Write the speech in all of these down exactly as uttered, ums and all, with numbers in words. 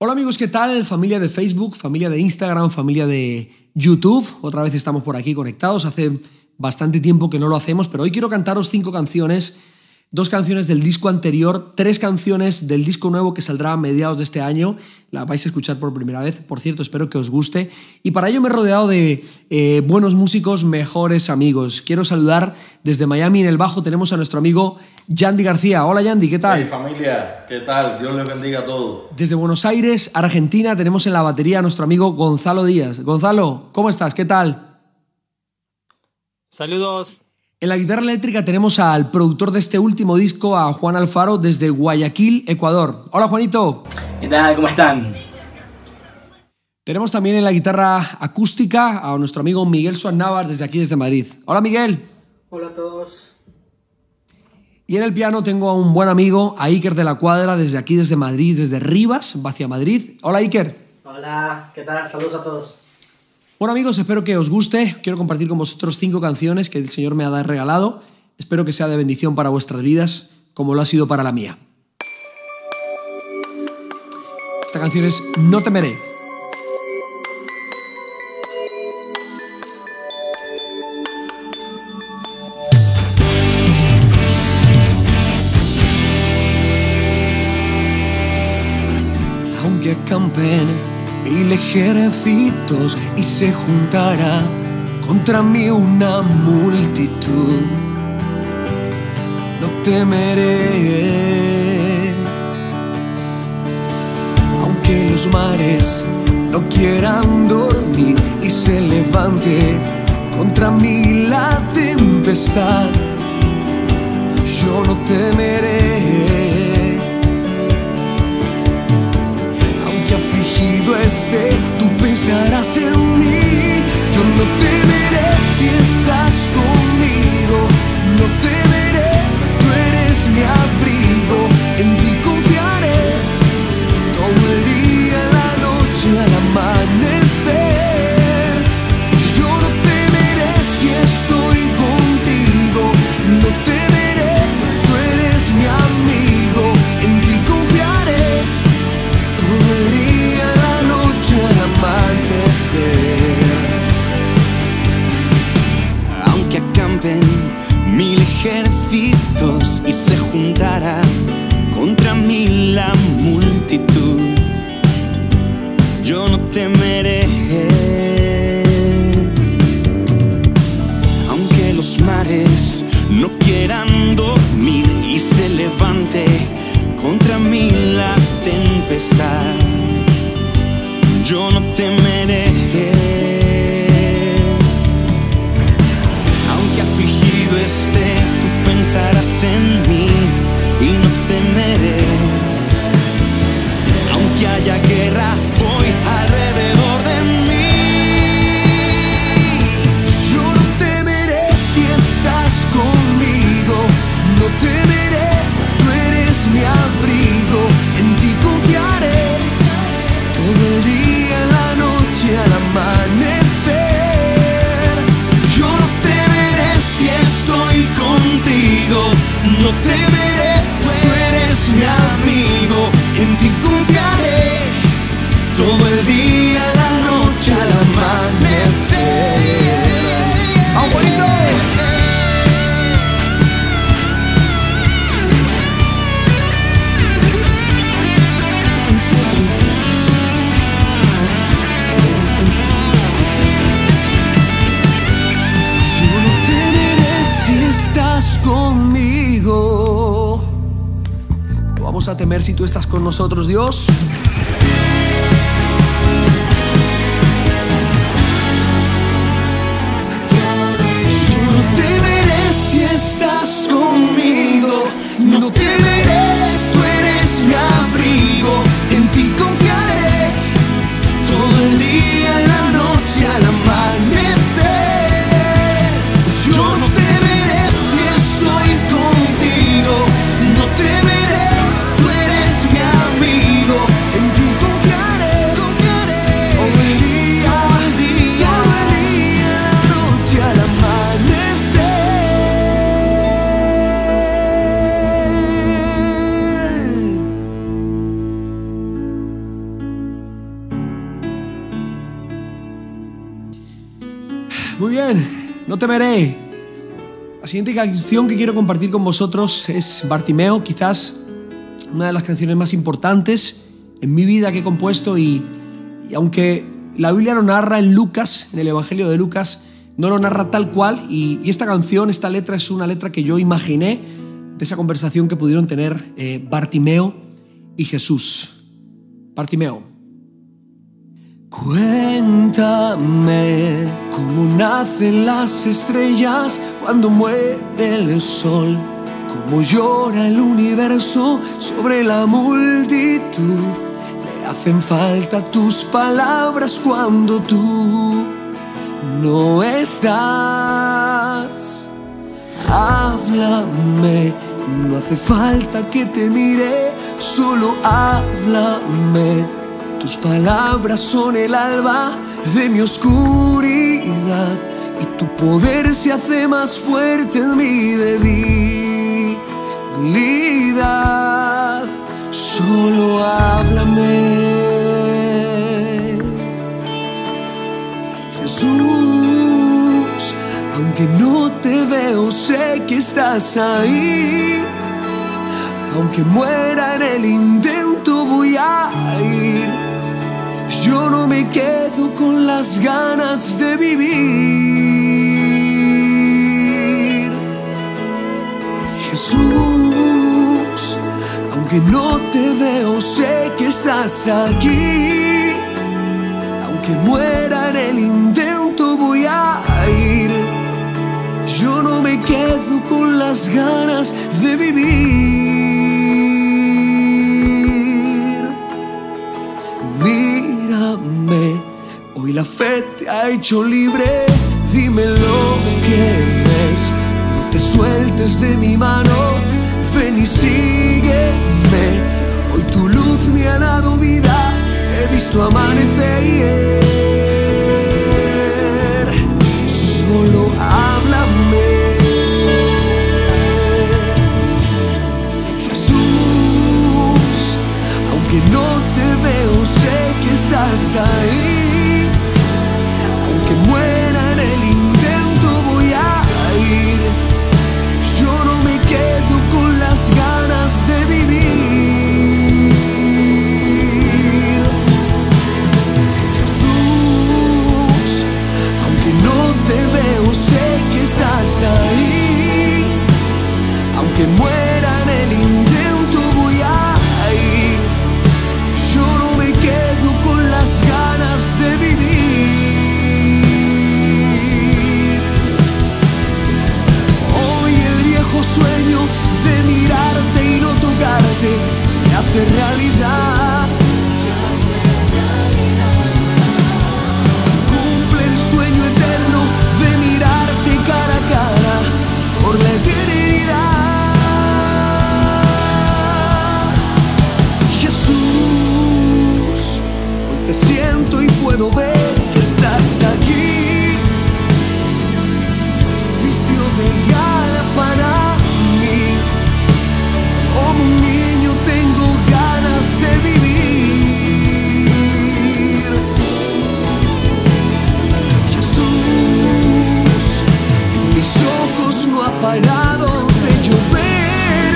Hola amigos, ¿qué tal? Familia de Facebook, familia de Instagram, familia de YouTube. Otra vez estamos por aquí conectados. Hace bastante tiempo que no lo hacemos, pero hoy quiero cantaros cinco canciones. Dos canciones del disco anterior, tres canciones del disco nuevo que saldrá a mediados de este año. La vais a escuchar por primera vez. Por cierto, espero que os guste. Y para ello me he rodeado de eh, buenos músicos, mejores amigos. Quiero saludar desde Miami, en el bajo, tenemos a nuestro amigo Yandy García. Hola Yandy, ¿qué tal? Hey, familia, ¿qué tal? Dios les bendiga a todos. Desde Buenos Aires, Argentina, tenemos en la batería a nuestro amigo Gonzalo Díaz. Gonzalo, ¿cómo estás? ¿Qué tal? Saludos. En la guitarra eléctrica tenemos al productor de este último disco, a Juan Alfaro, desde Guayaquil, Ecuador. Hola Juanito. ¿Qué tal? ¿Cómo están? Tenemos también en la guitarra acústica a nuestro amigo Miguel Suasnabar, desde aquí, desde Madrid. Hola Miguel. Hola a todos. Y en el piano tengo a un buen amigo, a Iker de la Cuadra, desde aquí, desde Madrid, desde Rivas, va hacia Madrid. Hola, Iker. Hola, ¿qué tal? Saludos a todos. Bueno, amigos, espero que os guste. Quiero compartir con vosotros cinco canciones que el Señor me ha regalado. Espero que sea de bendición para vuestras vidas, como lo ha sido para la mía. Esta canción es No temeré. Que acampen mil ejércitos y se juntará contra mí una multitud, no temeré. Aunque los mares no quieran dormir y se levante contra mí la tempestad, yo no temeré. Afligido esté, tú pensarás en mí. Yo no temeré si estás conmigo. No temeré, tú eres mi abrigo. En ti confiaré todo el día, la noche, al amanecer. Yo no temeré si estoy contigo. No temeré, tú eres mi amigo. En ti confiaré todo el día, al amanecer. Aunque acampen mil ejércitos y se juntará contra mí la multitud, yo no temeré. Aunque los mares no quieran dormir y se levante contra mí la tempestad, yo no temeré. Aunque afligido esté, tú pensarás en mí y no temeré. Aunque haya guerra hoy alrededor de mí, yo no temeré si estás conmigo. No temeré, tú eres mi abrigo. En ti confiaré todo el día, la noche, al amanecer. Yo no temeré si estoy contigo. No temeré, tú eres mi amigo. En ti confiaré todo el día, la noche, al amanecer. ¡Abuelito! Conmigo. No vamos a temer si tú estás con nosotros, Dios. Yo no temeré si estás conmigo. No temeré, tú eres mi abrigo. En ti confiaré todo el día, la noche, al amanecer. Yo no temeré. No temeré, tú eres mi amigo. En ti Muy bien, no temeré. La siguiente canción que quiero compartir con vosotros es Bartimeo, quizás una de las canciones más importantes en mi vida que he compuesto y, y aunque la Biblia lo narra en Lucas, en el Evangelio de Lucas, no lo narra tal cual y, y esta canción, esta letra es una letra que yo imaginé de esa conversación que pudieron tener eh, Bartimeo y Jesús. Bartimeo. Cuéntame cómo nacen las estrellas cuando muere el sol, cómo llora el universo sobre la multitud. Le hacen falta tus palabras cuando tú no estás. Háblame, no hace falta que te mire, solo háblame. Tus palabras son el alba de mi oscuridad y tu poder se hace más fuerte en mi debilidad. Solo háblame, Jesús, aunque no te veo, sé que estás ahí. Aunque muera en el intento, voy a ir. Yo no me quedo con las ganas de vivir. Jesús, aunque no te veo, sé que estás aquí. Aunque muera en el intento, voy a ir. Yo no me quedo con las ganas de vivir. Mírame, hoy la fe te ha hecho libre. Dime lo que ves, no te sueltes de mi mano. Ven y sígueme, hoy tu luz me ha dado vida. He visto amanecer. Solo háblame, Jesús, aunque no te veo, sé estás ahí. Aunque muera en el intento, voy a ir. Yo no me quedo con las ganas de vivir. Jesús, aunque no te veo, sé que estás ahí. Aunque muera en el intento, ganas de vivir. Hoy el viejo sueño de mirarte y no tocarte se hace realidad. Se cumple el sueño eterno de mirarte cara a cara por la eternidad. Te siento y puedo ver que estás aquí. Vistió de gala para mí. Como un niño tengo ganas de vivir. Jesús, en mis ojos no ha parado de llover.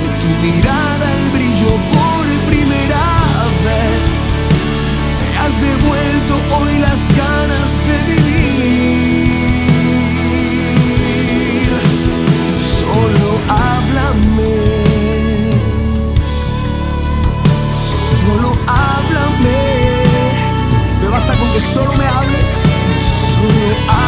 De tu mirada el brillo por primera vez. Has devuelto hoy las ganas de vivir. Solo háblame, solo háblame. Me basta con que solo me hables. Solo habla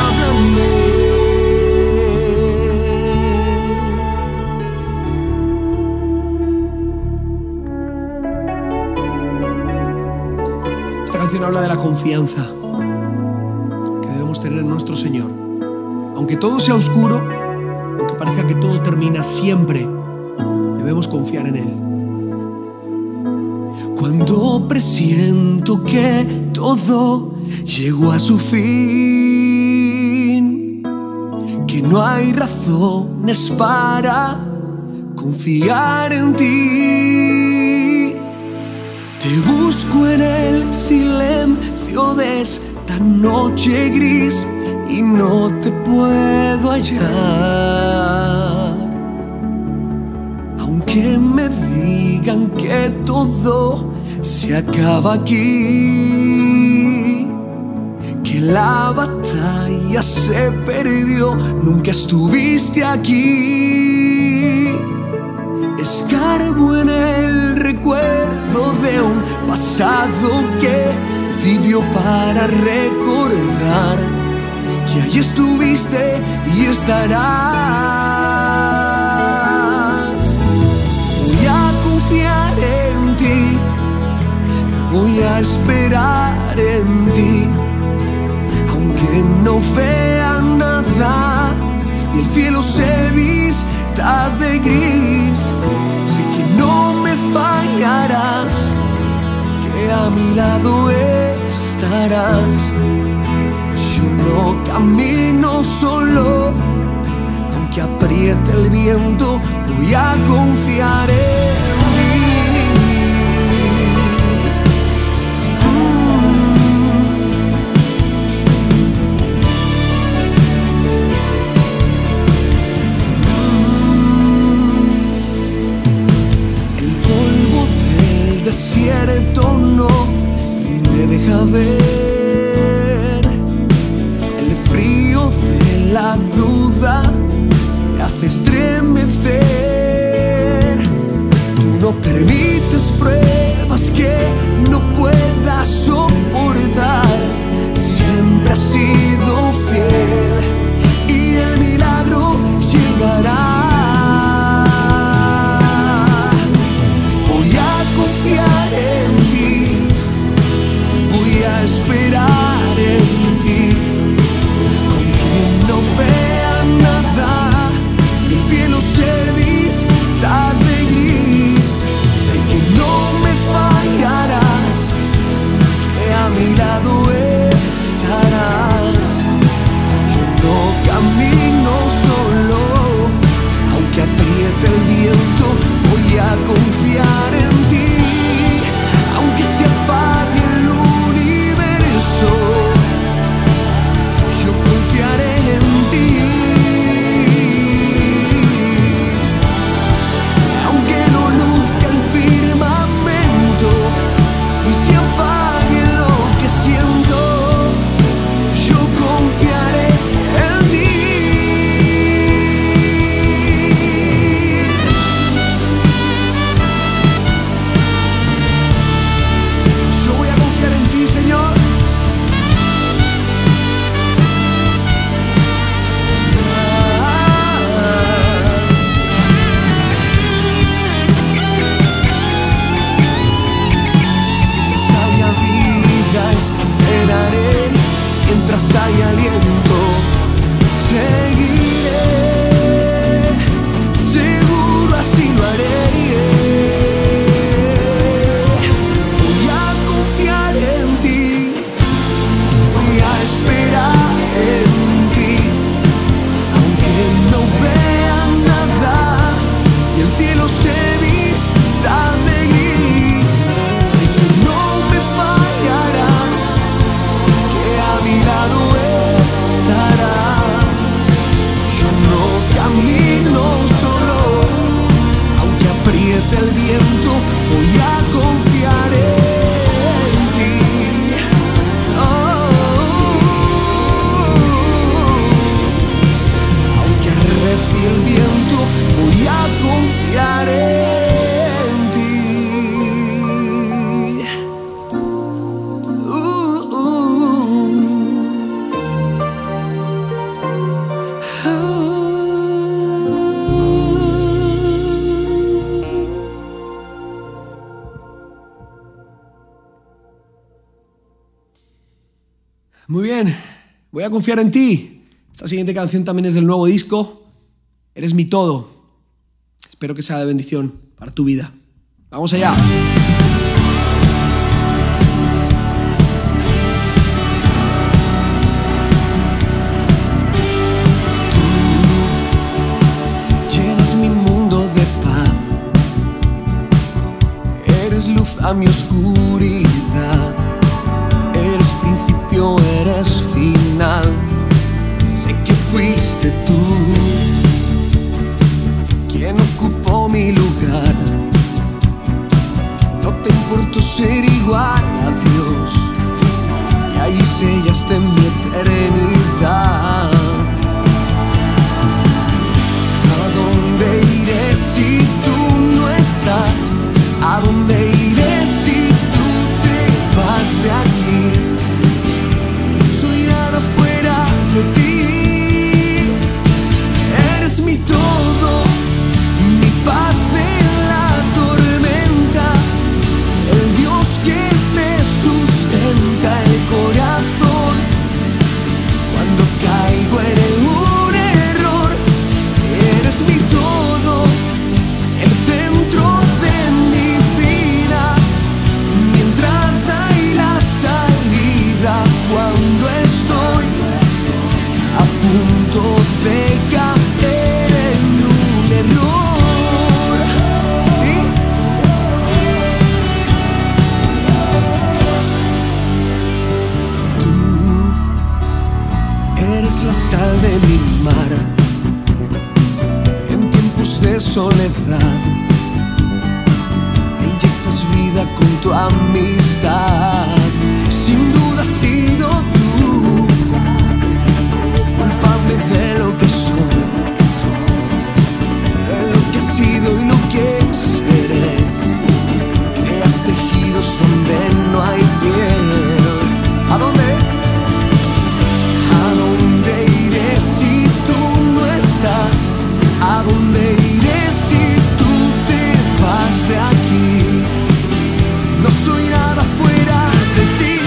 de la confianza que debemos tener en nuestro Señor. Aunque todo sea oscuro, aunque parezca que todo termina, siempre debemos confiar en Él. Cuando presiento que todo llegó a su fin, que no hay razones para confiar en ti, te busco en el silencio de esta noche gris y no te puedo hallar. Aunque me digan que todo se acaba aquí, que la batalla se perdió, nunca estuviste aquí. Escarbo en el recuerdo de un pasado que vivió para recordar que allí estuviste y estarás. Voy a confiar en ti, voy a esperar en ti, aunque no vea nada y el cielo se vista de gris. Sé que no me fallarás, que a mi lado eres estarás. Yo no camino solo, aunque apriete el viento, voy a confiar en mí. El polvo del desierto no me deja ver, el frío de la duda me hace estremecer. Tú no permites pruebas que no pueda soportar. Siempre has sido fiel y el milagro llegará. Voy a confiar en ti, voy a esperar en ti, aunque no vea nada, el cielo se vista de gris. Sé que no me fallarás, que a mi lado estarás. Yo no camino solo, aunque apriete el viento, voy a confiar en ti, aunque se apague el luz. Yo confiaré en ti, aunque no luzca el firmamento y se apague lo que siento. Yo confiaré en ti. Yo voy a confiar en ti, Señor. Mientras hay aliento, seguiré, seguro así lo haré. Voy a confiar en ti, voy a esperar en ti, aunque no vea nada y el cielo se vista de gris. Sé que no me fallarás, que a mi lado estarás. Yo no camino solo, aunque apriete el viento, voy a confiar en ti. Oh, aunque arrecie el viento, voy a confiar en ti. Muy bien, voy a confiar en ti. Esta siguiente canción también es del nuevo disco, Eres mi todo. Espero que sea de bendición para tu vida. ¡Vamos allá! Tú llenas mi mundo de paz, eres luz a mi oscuridad, eres principio, eres final, fuiste tú quien ocupó mi lugar. No te importó ser igual a Dios, y ahí sellaste mi eternidad. ¿A dónde iré si tú no estás? ¿A dónde iré si tú te vas de aquí? De ti eres mi todo, mi paz en la tormenta, el Dios que me sustenta el corazón cuando caigo en el un error. Eres mi todo, el centro de mi vida, mi entrada y la salida cuando estoy a punto de caer en un error, ¿sí? Tú eres la sal de mi mar en tiempos de soledad. Me inyectas vida con tu amistad. Sin duda has sido tú de lo que soy, de lo que he sido y lo que seré. Creas tejidos donde no hay piel. ¿A dónde? ¿A dónde iré si tú no estás? ¿A dónde iré si tú te vas de aquí? No soy nada fuera de ti.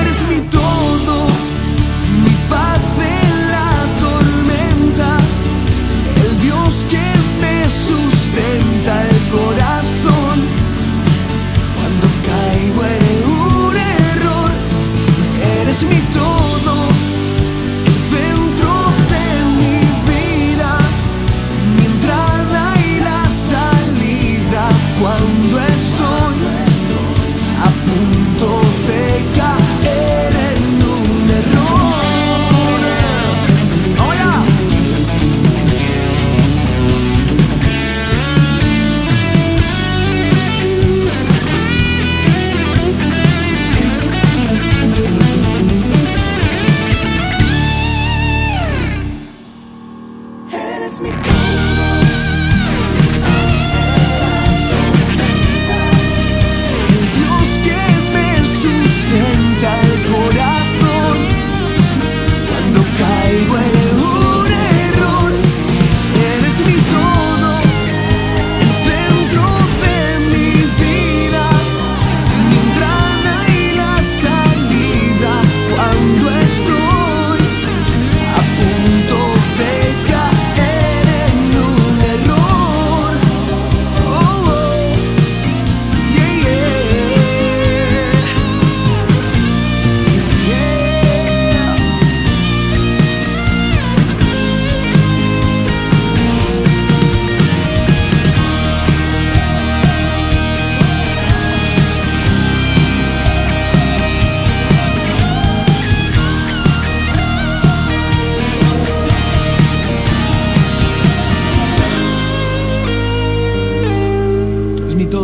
Eres mi todo, paz en la tormenta, el Dios que me sustenta el corazón cuando caigo en un error. Eres mi todo, el centro de mi vida, mi entrada y la salida cuando estoy a punto de caer en un error.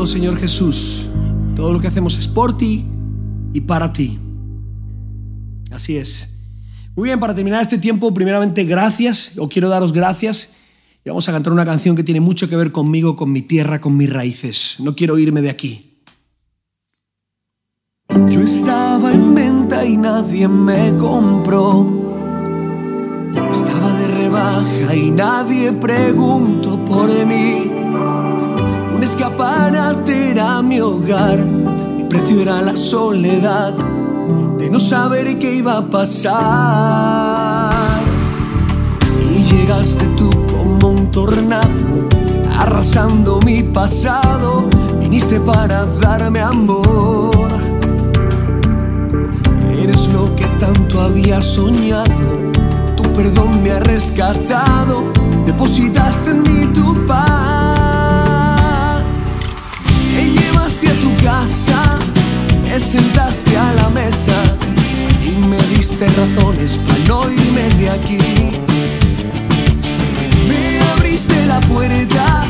Señor Jesús, todo lo que hacemos es por ti y para ti. Así es. Muy bien, para terminar este tiempo, primeramente gracias, o quiero daros gracias, y vamos a cantar una canción que tiene mucho que ver conmigo, con mi tierra, con mis raíces. No quiero irme de aquí. Yo estaba en venta y nadie me compró, estaba de rebaja y nadie preguntó por mí. Un escaparate era mi hogar, mi precio era la soledad de no saber qué iba a pasar. Y llegaste tú como un tornado, arrasando mi pasado, viniste para darme amor. Eres lo que tanto había soñado, tu perdón me ha rescatado, depositaste en mí tu paz. Me llevaste a tu casa, me sentaste a la mesa y me diste razones para no oírme de aquí. Me abriste la puerta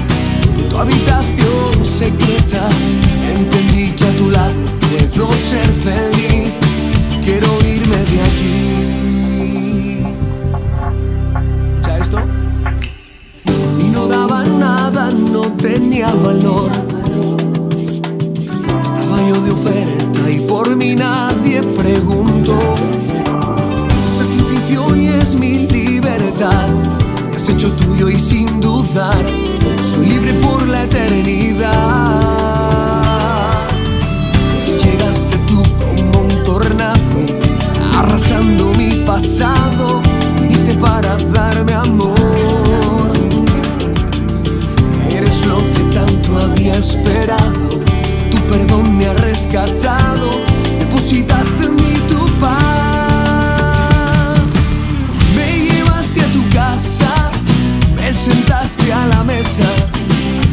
de tu habitación secreta. Entendí que a tu lado puedo ser feliz. Quiero irme de aquí. ¿Ya esto? Y no daba nada, no tenía valor. Estaba yo de oferta y por mí nadie preguntó. Hoy es mi libertad, me has hecho tuyo y sin dudar soy libre por la eternidad. Y llegaste tú como un tornado, arrasando mi pasado. Viniste para darme amor. Eres lo que tanto había esperado. Tu perdón me ha rescatado. Depositaste en mí tu paz. Sentaste a la mesa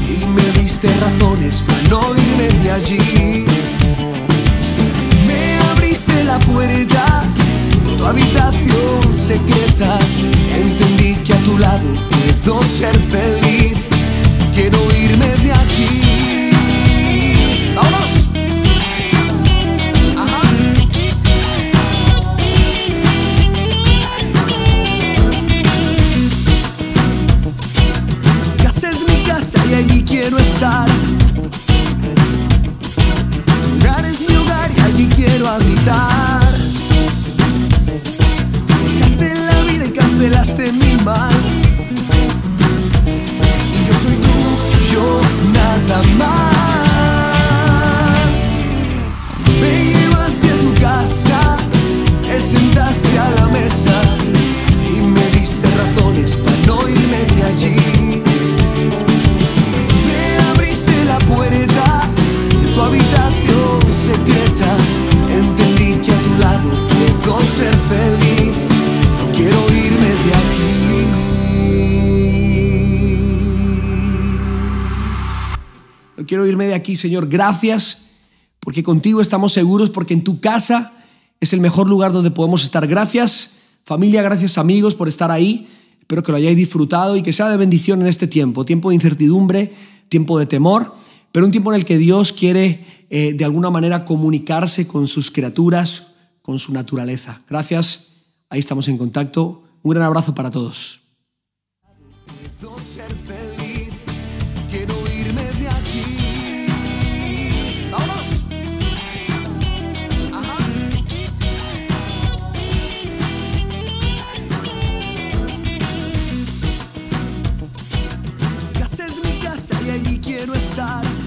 y me diste razones para no irme de allí. Me abriste la puerta de tu habitación secreta. Entendí que a tu lado puedo ser feliz. Quiero irme de aquí. ¡Vámonos! Quiero estar. Tu hogar es mi hogar y allí quiero habitar. Dejaste la vida y cancelaste mi mal. Y yo soy tú, yo nada más. Me llevaste a tu casa, me sentaste a la mesa y me diste razones para no irme de allí. Puerta de tu habitación secreta. Entendí que a tu lado puedo ser feliz. No quiero irme de aquí. No quiero irme de aquí, Señor. Gracias porque contigo estamos seguros, porque en tu casa es el mejor lugar donde podemos estar. Gracias, familia, gracias, amigos, por estar ahí. Espero que lo hayáis disfrutado y que sea de bendición en este tiempo. Tiempo de incertidumbre, tiempo de temor, pero un tiempo en el que Dios quiere eh, de alguna manera comunicarse con sus criaturas, con su naturaleza. Gracias, ahí estamos en contacto. Un gran abrazo para todos. Quiero estar.